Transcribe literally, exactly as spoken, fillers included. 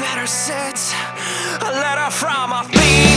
better sit a letter from a thief.